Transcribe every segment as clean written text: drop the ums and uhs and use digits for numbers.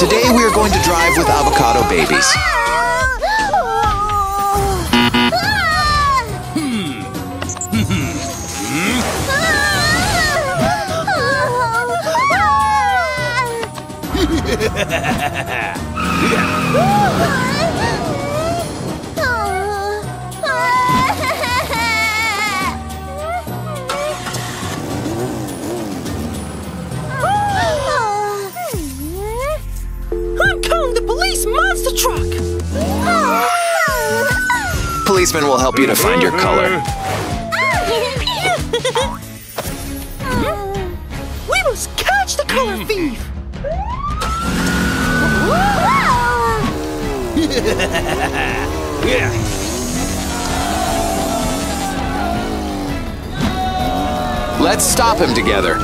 Today we are going to drive with avocado babies. I'm calling the police monster truck! Policemen will help you to find your color. We must catch the color thief! Yeah. Let's stop him together.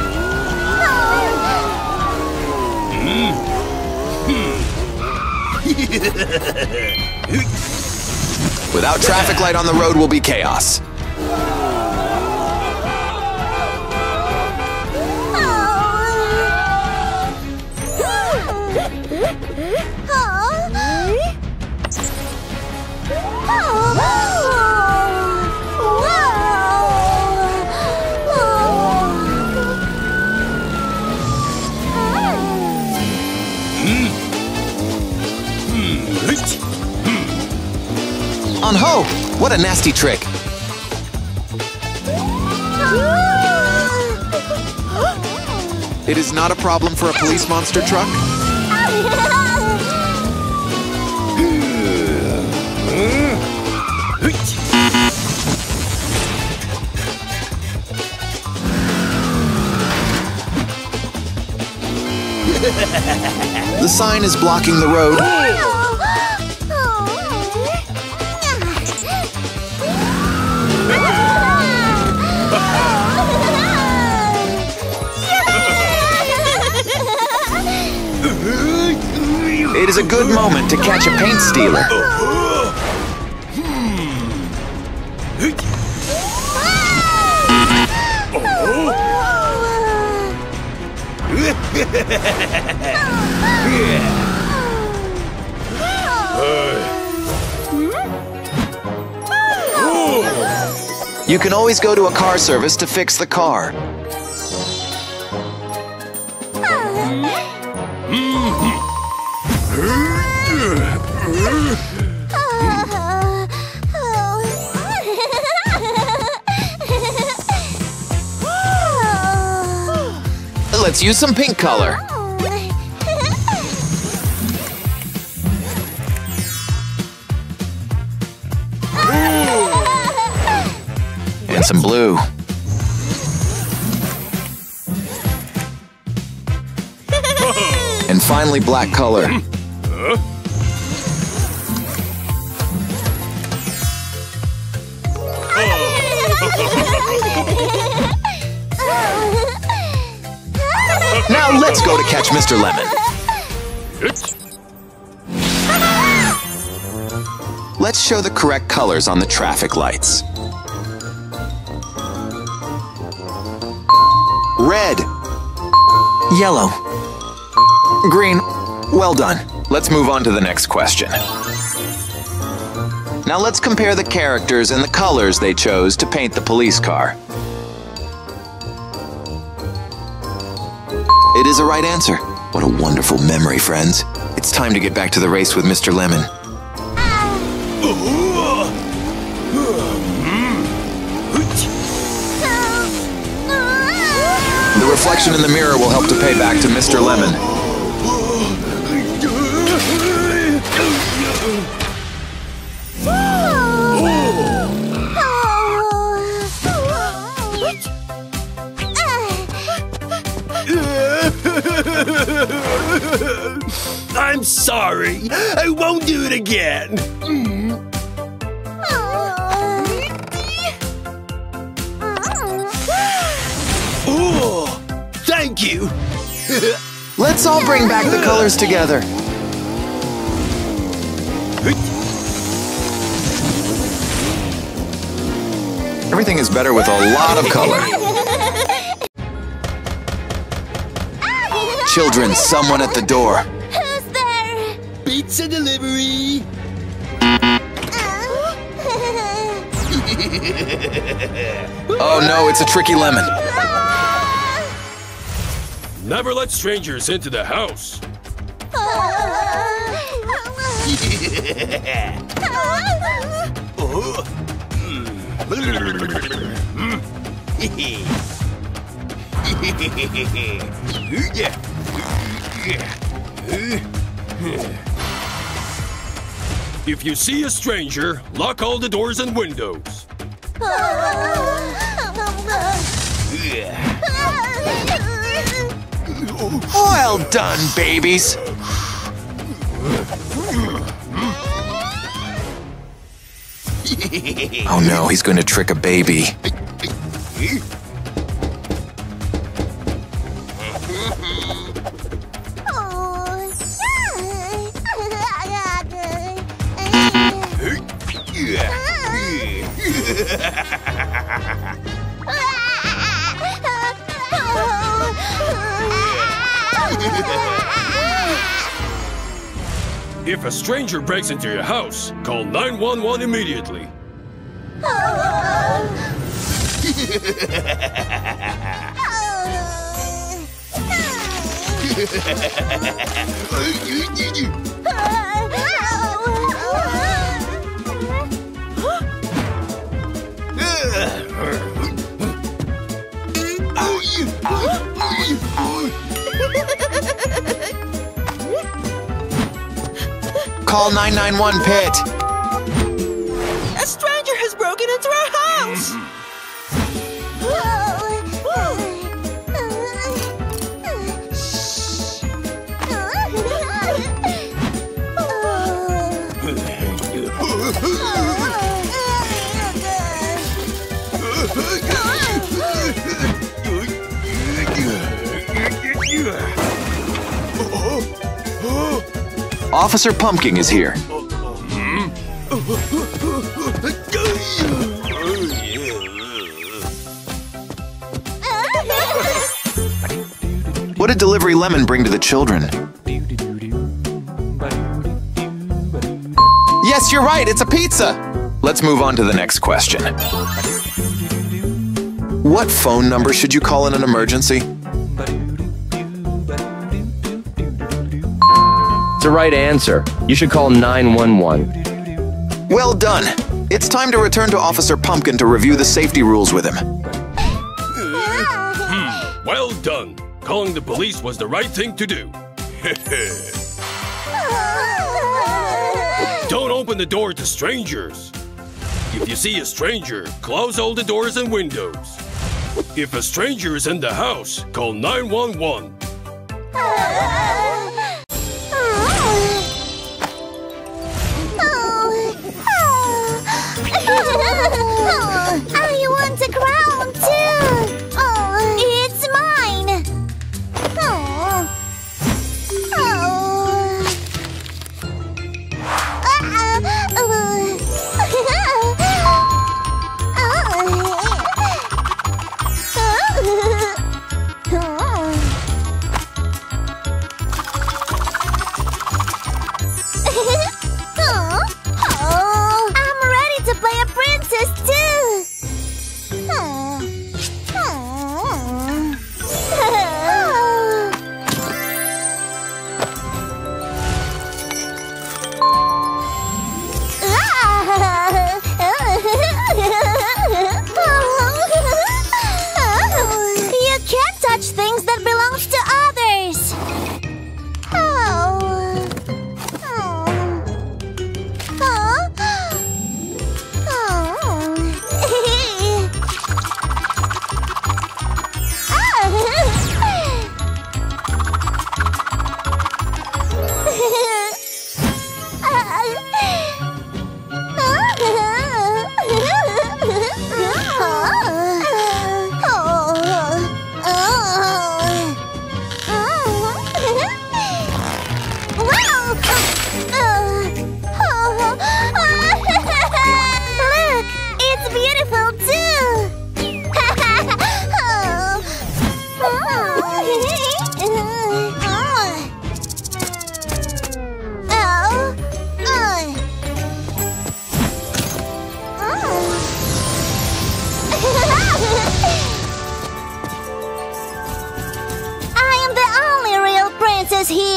Without traffic light on the road will be chaos. On ho! What a nasty trick! It is not a problem for a police monster truck. The sign is blocking the road. It is a good moment to catch a paint stealer. You can always go to a car service to fix the car. Let's use some pink color. And some blue. And finally black color. Now let's go to catch Mr. Lemon. Let's show the correct colors on the traffic lights. Red. Yellow. Green. Well done. Let's move on to the next question. Now let's compare the characters and the colors they chose to paint the police car. It is a right answer. What a wonderful memory, friends. It's time to get back to the race with Mr. Lemon. The reflection in the mirror will help to pay back to Mr. Lemon. I'm sorry. I won't do it again. Oh, thank you. Let's all bring back the colors together. Everything is better with a lot of color. Children, someone at the door. Who's pizza delivery! Oh no, it's a tricky lemon. Never let strangers into the house. If you see a stranger, lock all the doors and windows. Well done, babies! Oh no, he's going to trick a baby. If a stranger breaks into your house, call 911 immediately. Call 911, Pit. A stranger has broken into our house. Officer Pumpkin is here. What did Delivery Lemon bring to the children? Yes, you're right, it's a pizza! Let's move on to the next question. What phone number should you call in an emergency? The right answer. You should call 911. Well done. It's time to return to Officer Pumpkin to review the safety rules with him. Well done. Calling the police was the right thing to do. Don't open the door to strangers. If you see a stranger, close all the doors and windows. If a stranger is in the house, call 911. I want a crown too! Oh, it's mine!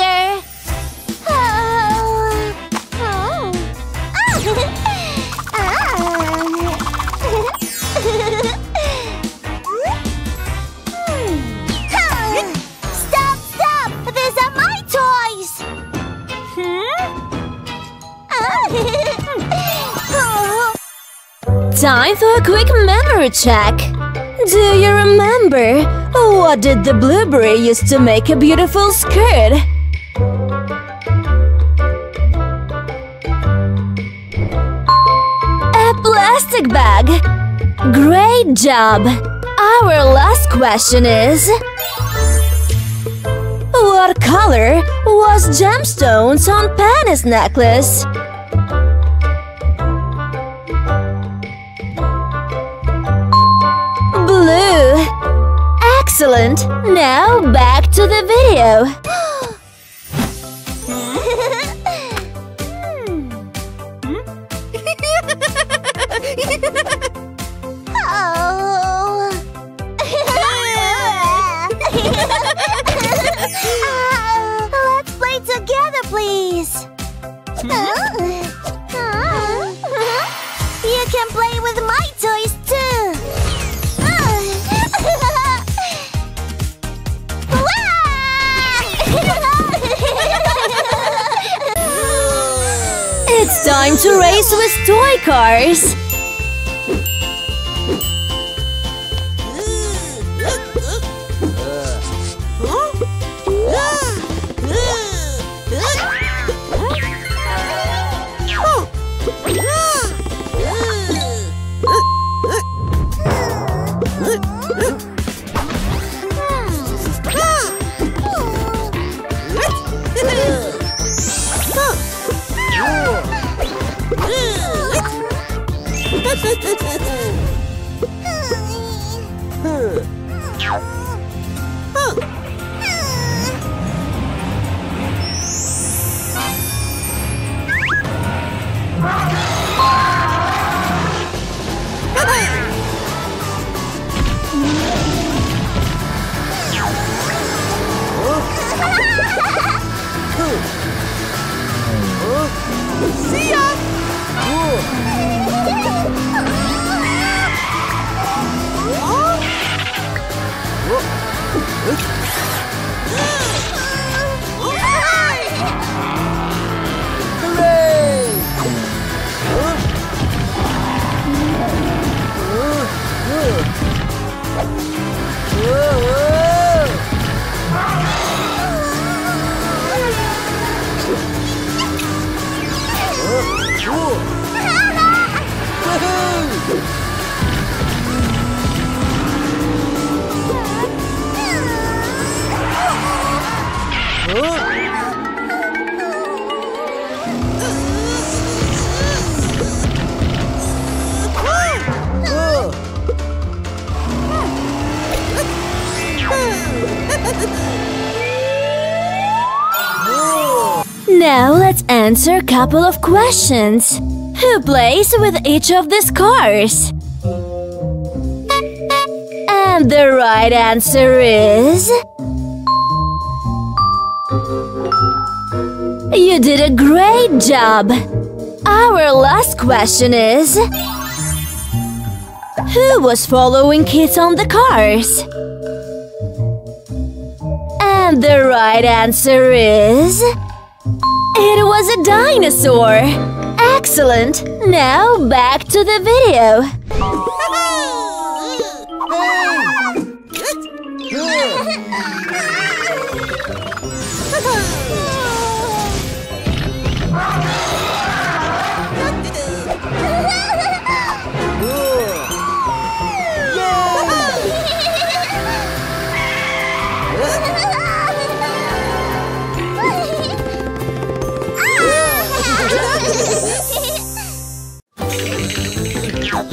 there! Oh! Oh! Stop! Stop! These are my toys! Time for a quick memory check! Do you remember? What did the blueberry use to make a beautiful skirt? A plastic bag! Great job! Our last question is… What color was gemstones on Penny's necklace? Excellent! Now back to the video! Let's play together, please! You can play with my toys, too! It's time to race with toy cars! See ya! Now let's answer a couple of questions. Who plays with each of these cars? And the right answer is… You did a great job! Our last question is… Who was following kids on the cars? And the right answer is… It was a dinosaur! Excellent! Now back to the video!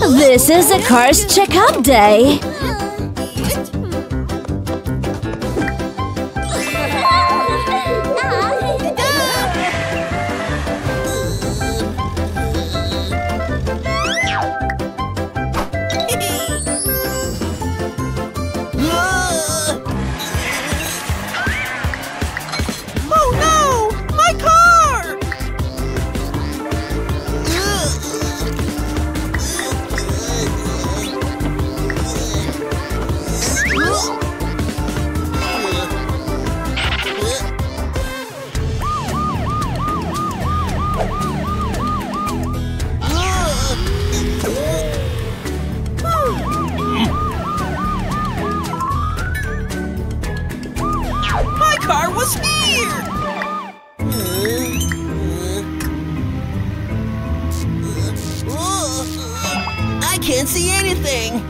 This is a car's checkup day! Oh no! can't see anything.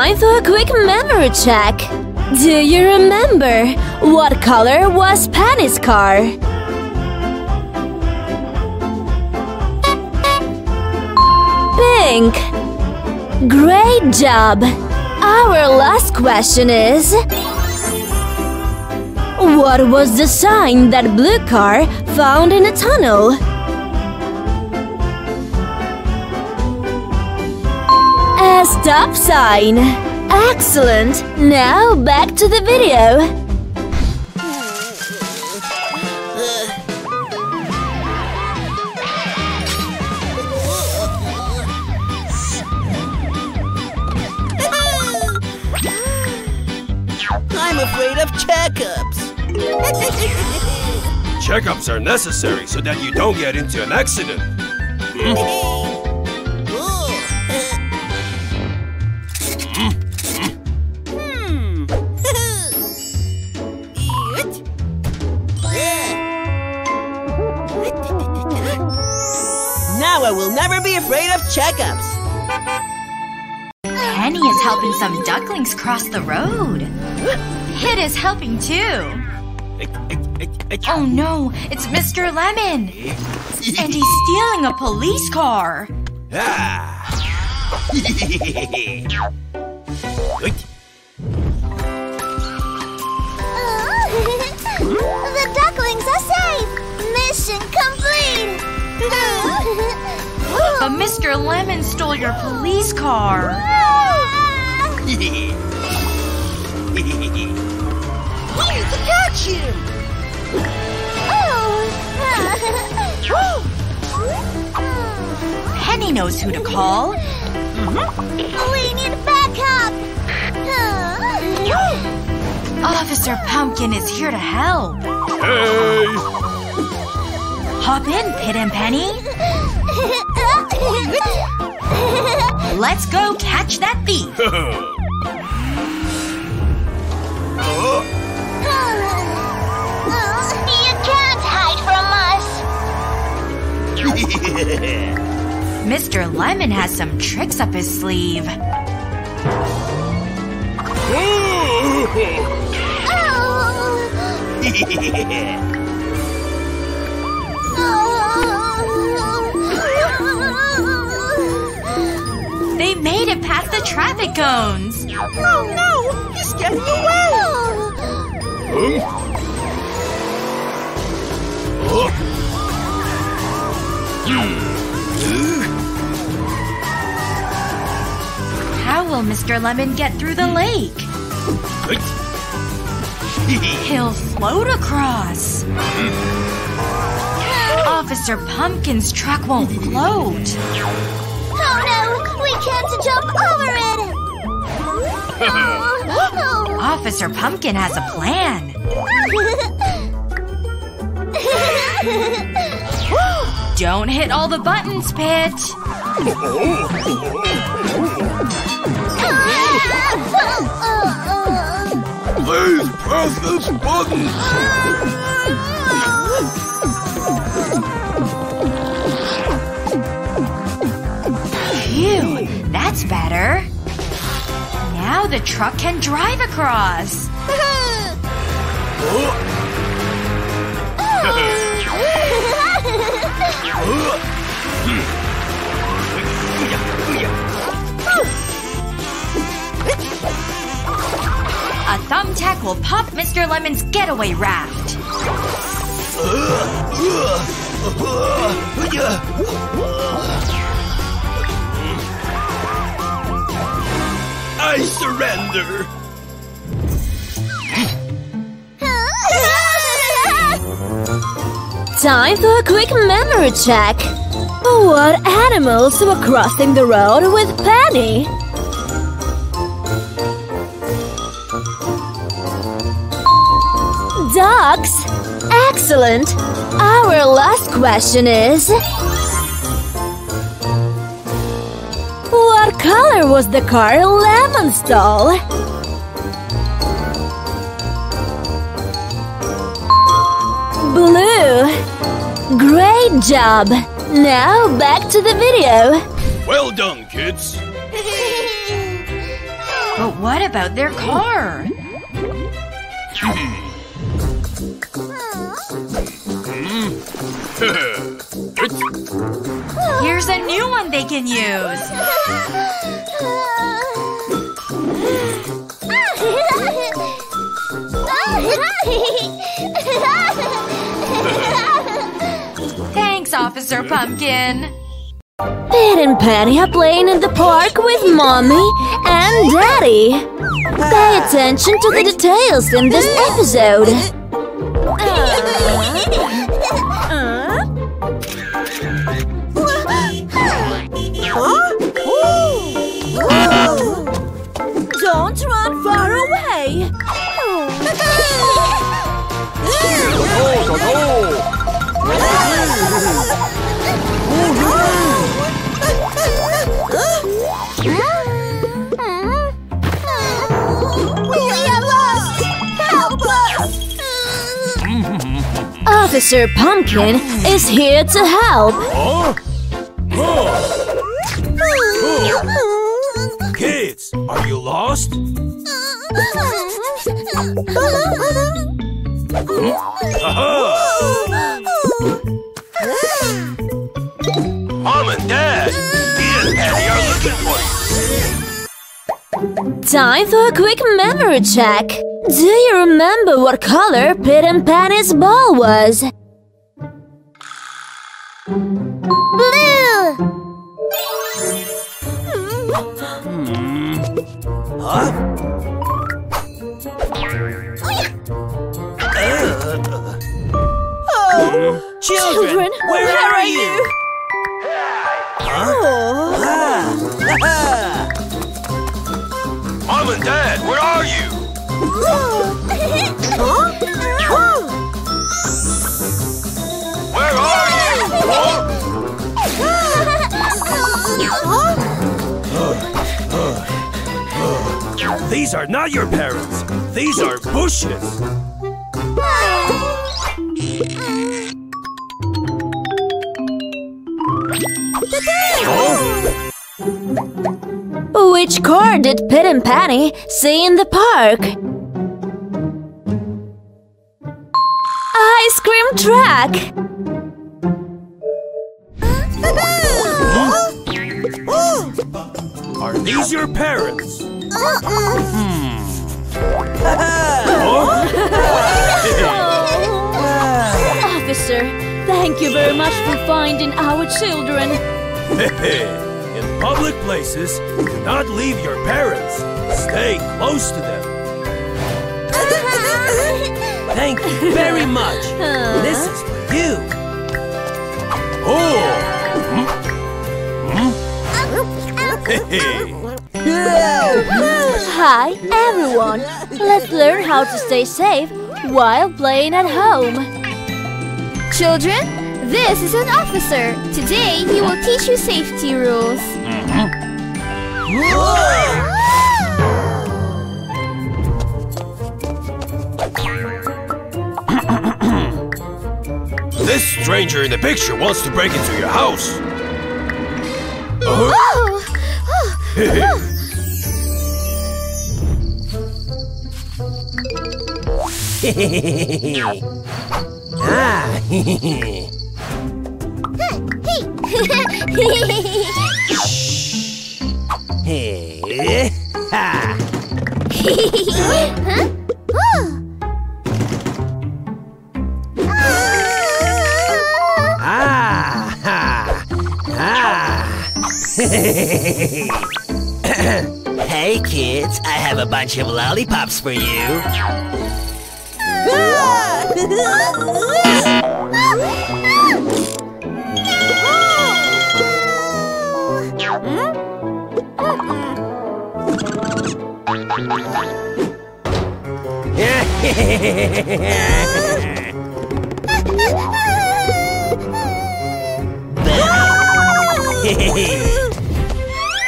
Time for a quick memory check. Do you remember what color was Penny's car? Pink. Great job. Our last question is, what was the sign that blue car found in a tunnel? Stop sign. Excellent. Now back to the video. I'm afraid of checkups. Checkups are necessary so that you don't get into an accident. I will never be afraid of checkups. Penny is helping some ducklings cross the road. Pit is helping too. Oh no, it's Mr. Lemon. And he's stealing a police car. The ducklings are safe. Mission complete. But Mr. Lemon stole your police car. Here's the gotcha! Oh. Penny knows who to call. We need backup. Officer Pumpkin is here to help. Hey! Hop in, Pit and Penny. Let's go catch that thief. You can't hide from us. Mr. Lemon has some tricks up his sleeve. They made it past the traffic cones. Oh no! He's getting away! How will Mr. Lemon get through the lake? He'll float across. Officer Pumpkin's truck won't float. Oh no! We can't jump over it! Oh. Officer Pumpkin has a plan. Don't hit all the buttons, Pit. Please press this button! Phew, that's better. Now the truck can drive across. A thumbtack will pop Mr. Lemon's getaway raft. I surrender. Time for a quick memory check. What animals were crossing the road with Penny? Dogs. Excellent. Our last question is… what color was the car Lemon stole? Blue. Great job! Now back to the video! Well done, kids! But what about their car? Here's a new one they can use! Officer Pumpkin. Pit and Penny are playing in the park with Mommy and Daddy. Pay attention to the details in this episode. Don't run far away. Officer Pumpkin is here to help. Kids, are you lost? Mom and Dad, Pete and Penny are looking for you. Time for a quick memory check. Do you remember what color Pete and Penny's ball was? Blue! Oh, children, where are you? Mom and Dad, where are you? Where are you? These are not your parents. These are bushes. Which car did Pit and Penny see in the park? Ice cream truck! Are these your parents? Officer, thank you very much for finding our children. In public places, do not leave your parents. Stay close to them. Thank you very much. This is for you. Oh! Hi, everyone. Let's learn how to stay safe while playing at home. Children, this is an officer. Today, he will teach you safety rules. This stranger in the picture wants to break into your house. Ah! Hey! Ha! Huh? Hey kids, I have a bunch of lollipops for you.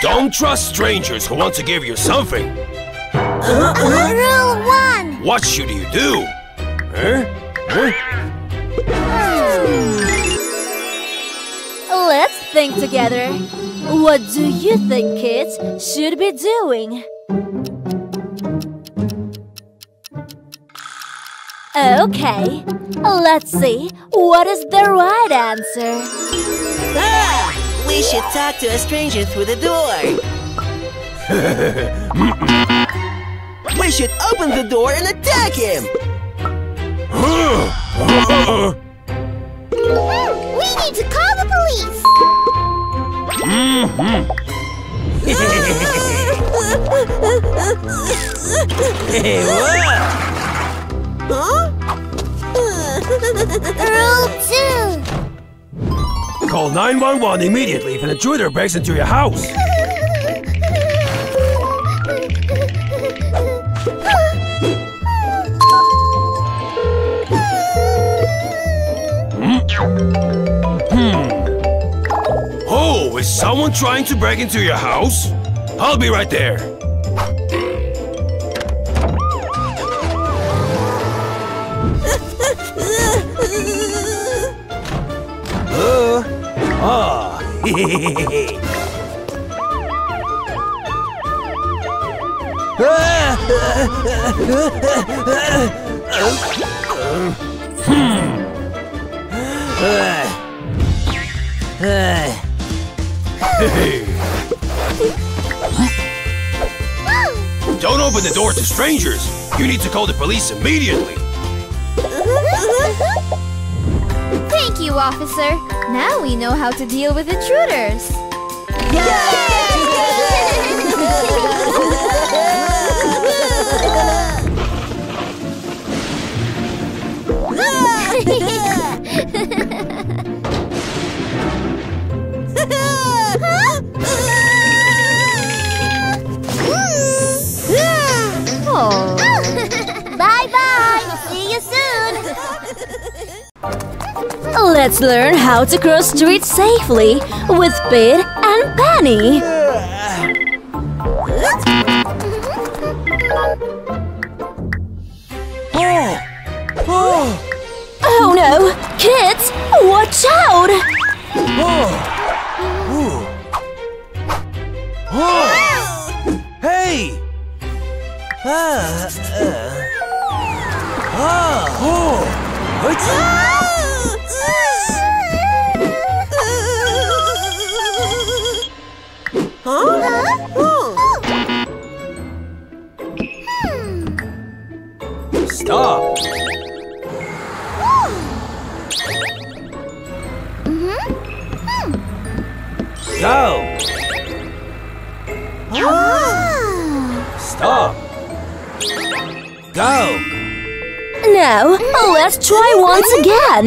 Don't trust strangers who want to give you something. Rule 1. What should you do? Let's think together. What do you think kids should be doing? Okay, let's see what is the right answer. We should talk to a stranger through the door. We should open the door and attack him. We need to call the police. Rule 2. Call 911 immediately if an intruder breaks into your house. Oh, is someone trying to break into your house? I'll be right there. Don't open the door to strangers. You need to call the police immediately. Thank you, officer. Now we know how to deal with intruders. Bye-bye. See you soon. Let's learn how to cross streets safely with Pete and Penny. Oh no! Kids, watch out! Hey! Stop! Go! Stop! Go! Now, let's try once again!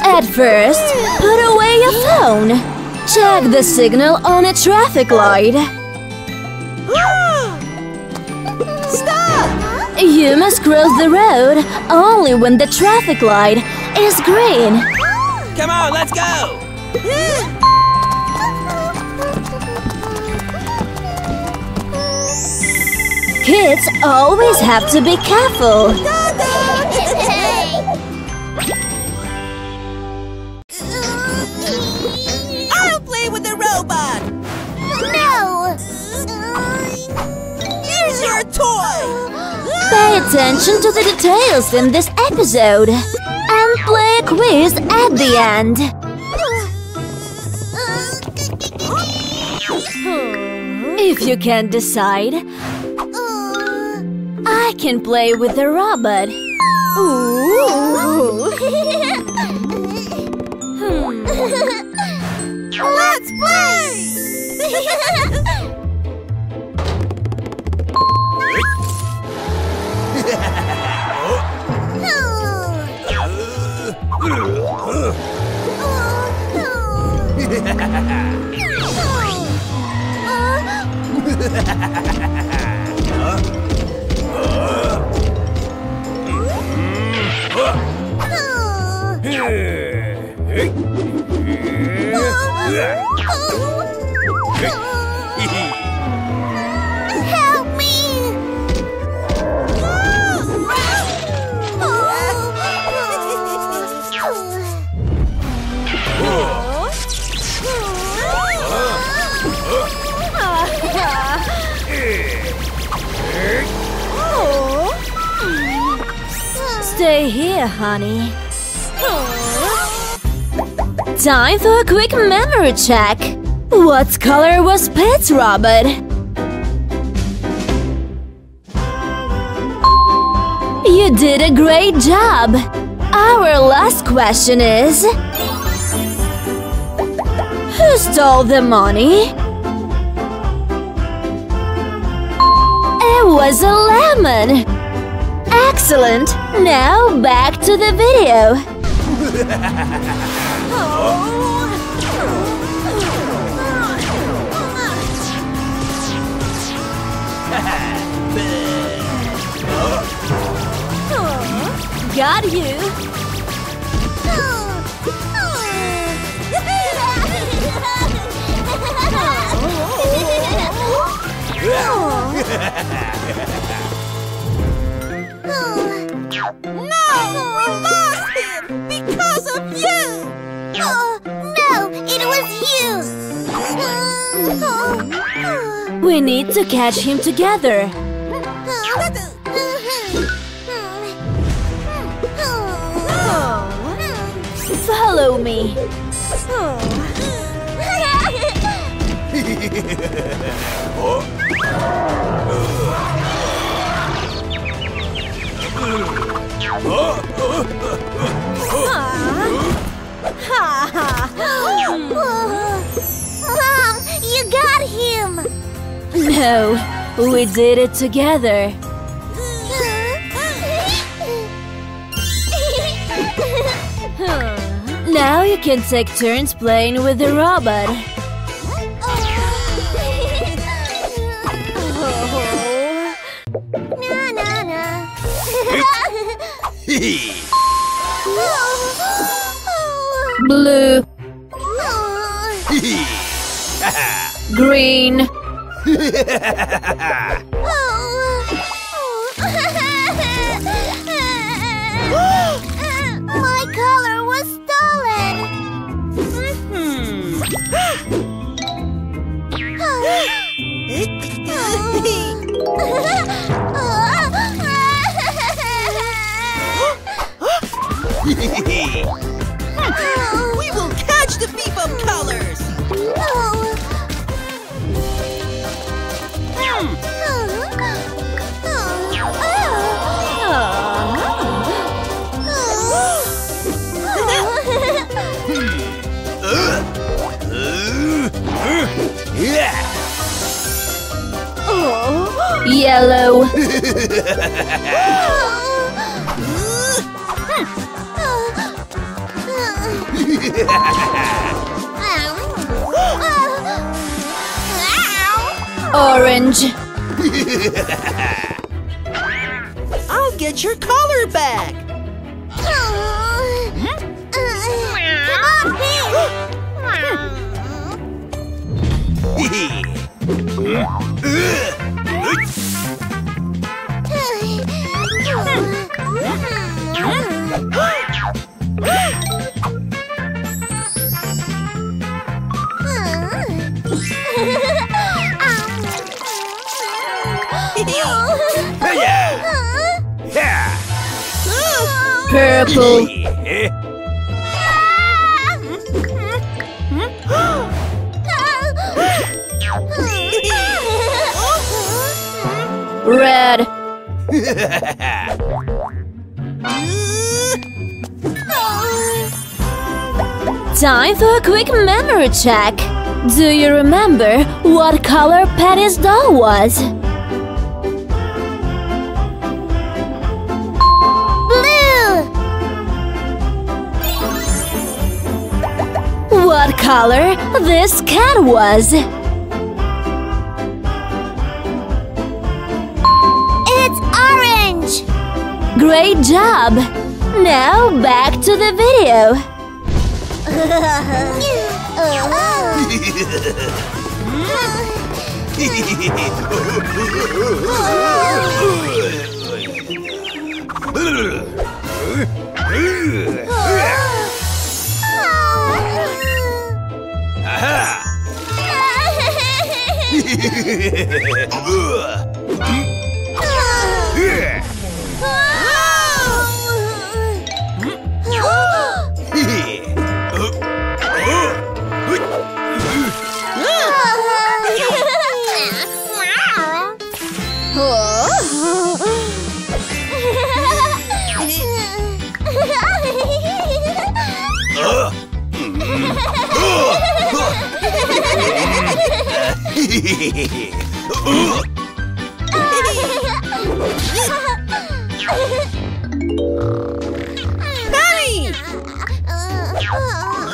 At first, put away your phone. Check the signal on a traffic light. Stop! You must cross the road only when the traffic light is green. Come on, let's go! Kids always have to be careful. I'll play with the robot. No! Here's your toy. Pay attention to the details in this episode. quiz at the end. If you can't decide, I can play with the robot. Ooh. Let's play! Help me! Stay here, honey. Time for a quick memory check! What color was Pet's robot? You did a great job! Our last question is… Who stole the money? It was a lemon! Excellent! Now back to the video! Got you! No! We lost him! Because of you! Oh, no! It was you! We need to catch him together! Follow me! Mom, you got him! No, we did it together! Now you can take turns playing with the robot. Blue. Green. My color was stolen. We will catch the people of colors. Yellow. Orange. I'll get your color back. Purple. Red. Time for a quick memory check. Do you remember what color Patty's doll was? Blue! What color this cat was? It's orange! Great job! Now back to the video. Patty!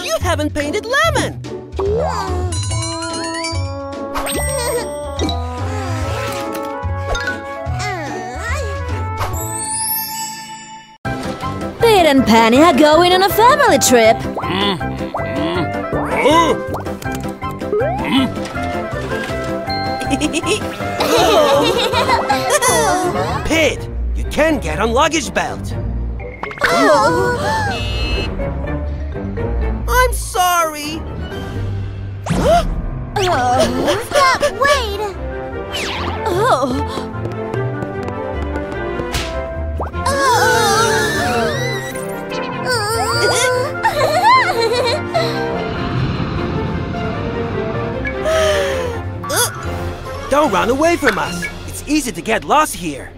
You haven't painted lemon! Pete and Penny are going on a family trip. Pit, you can get on luggage belt. I'm sorry. Stop, wait. Don't run away from us. It's easy to get lost here.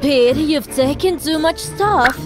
Pete, you've taken too much stuff.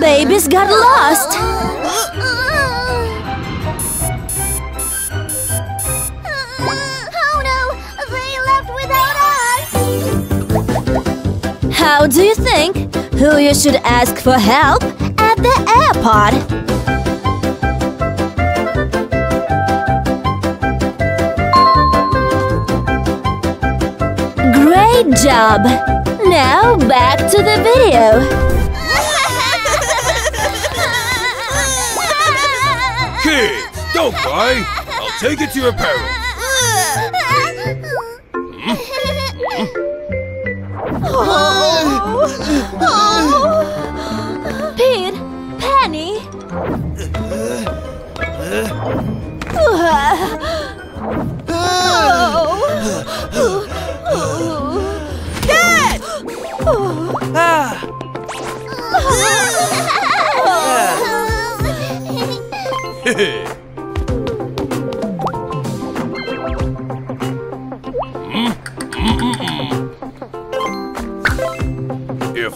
Babies got lost! Oh no! They left without us! How do you think? Who you should ask for help at the airport? Great job! Now back to the video! Kids, don't cry. I'll take it to your parents. Pete, Penny.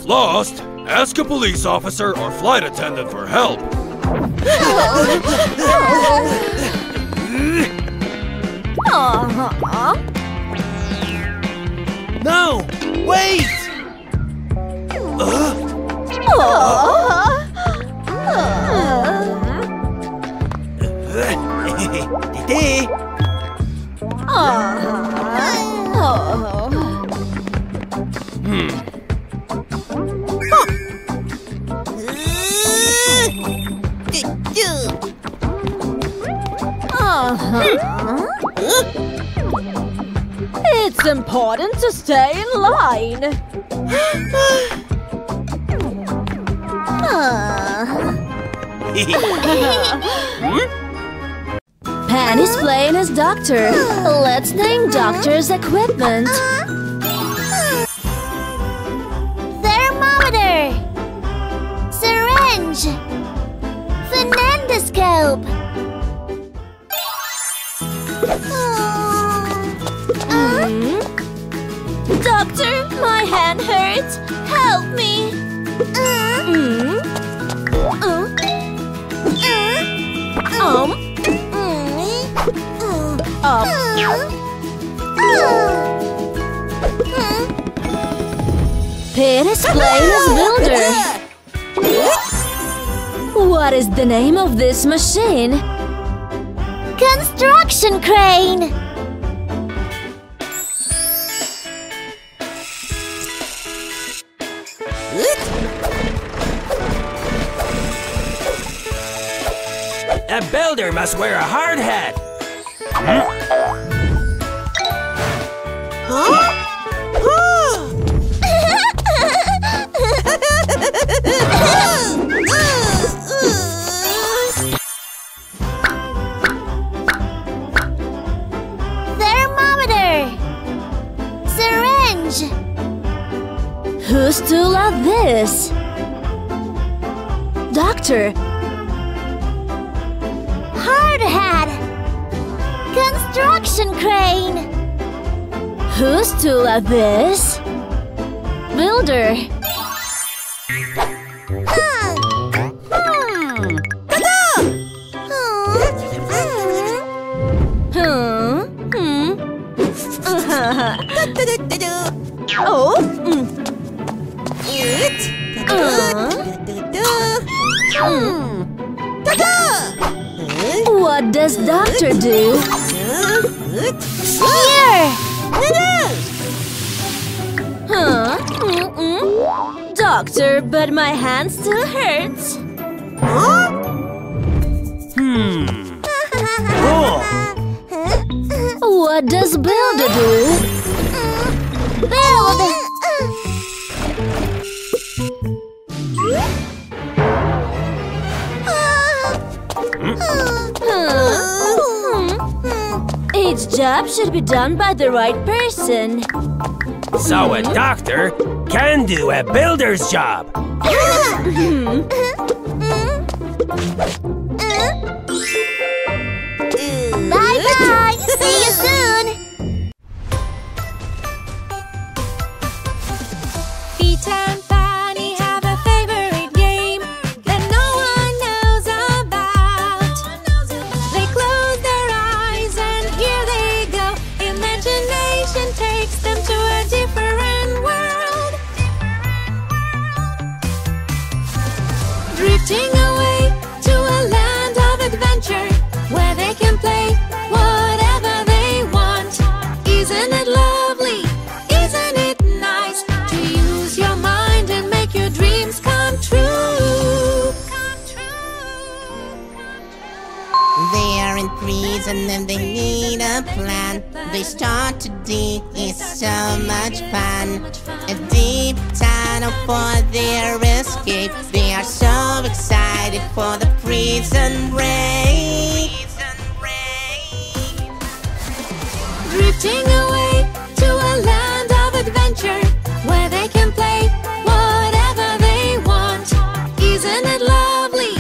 Lost? Ask a police officer or flight attendant for help. No! Wait! It's important to stay in line. Pan is playing as doctor. Let's name doctor's equipment. Thermometer. Syringe. Phonendoscope. Doctor, my hand hurts. Help me. Pit is playing as builder. What is the name of this machine? Construction crane. A builder must wear a hard hat. Thermometer. Syringe. Who's to love this? Doctor. Construction crane. Who's to love this? Builder. What does doctor do? Here! Doctor, but my hand still hurts. What does builder do? Build! Each job should be done by the right person. So a doctor can do a builder's job. Bye-bye! See you soon! Peter and Bunny have a favorite game that no one knows about. They close their eyes and here they go. Imagination takes them to a different world. Drifting away to a land of adventure where they can play whatever they want. Isn't it lovely? Isn't it nice to use your mind and make your dreams come true? They are in prison and they need a plan. They start to dig, it's so much fun. A deep tunnel for their escape. They are so excited for the prison break. Drifting away to a land of adventure where they can play whatever they want. Isn't it lovely?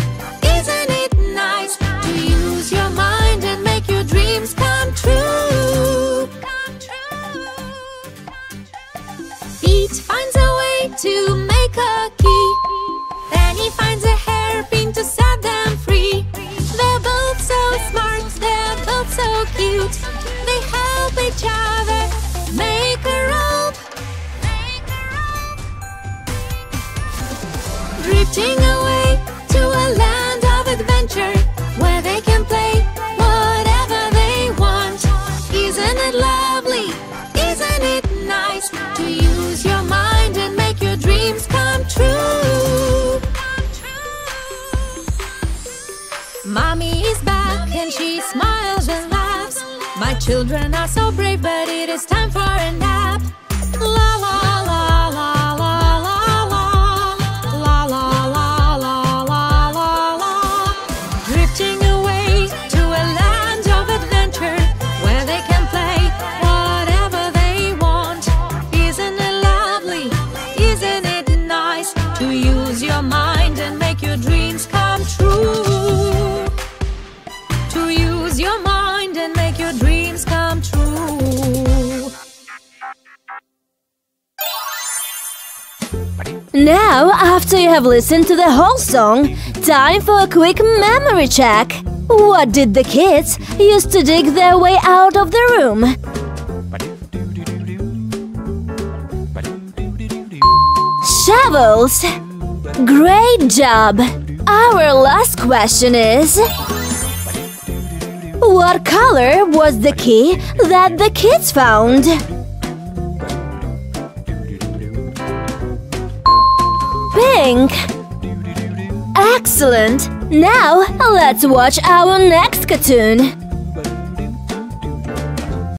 Isn't it nice to use your mind and make your dreams come true? Pete finds a way to make a cute. They help each other make a rope. Drifting away to a land of adventure where they can play whatever they want. Isn't it lovely? Isn't it nice to use your mind and make your dreams come true? Mommy is back and she smiles and laughs. My children are so brave, but it is time for a nap. La la la la la la la la la la la la la la. Drifting away to a land of adventure where they can play whatever they want. Isn't it lovely? Isn't it nice to use your mind and make your dreams come true? Your mind and make your dreams come true. Now, after you have listened to the whole song, time for a quick memory check. What did the kids use to dig their way out of the room? Shovels! Great job! Our last question is... what color was the key that the kids found? Pink! Excellent! Now, let's watch our next cartoon.